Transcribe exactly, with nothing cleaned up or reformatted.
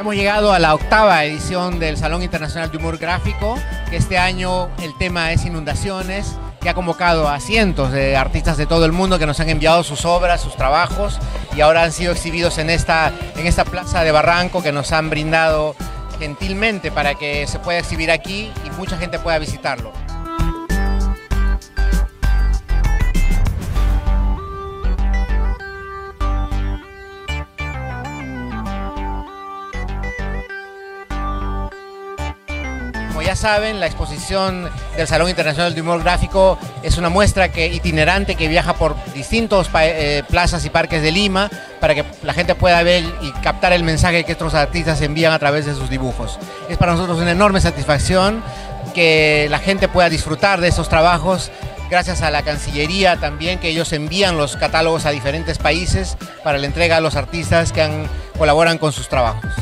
Hemos llegado a la octava edición del Salón Internacional de Humor Gráfico, que este año el tema es inundaciones, que ha convocado a cientos de artistas de todo el mundo que nos han enviado sus obras, sus trabajos, y ahora han sido exhibidos en esta, en esta plaza de Barranco que nos han brindado gentilmente para que se pueda exhibir aquí y mucha gente pueda visitarlo. Como ya saben, la exposición del Salón Internacional de Humor Gráfico es una muestra que, itinerante que viaja por distintos eh, plazas y parques de Lima para que la gente pueda ver y captar el mensaje que estos artistas envían a través de sus dibujos. Es para nosotros una enorme satisfacción que la gente pueda disfrutar de estos trabajos, gracias a la Cancillería también, que ellos envían los catálogos a diferentes países para la entrega a los artistas que han, colaboran con sus trabajos.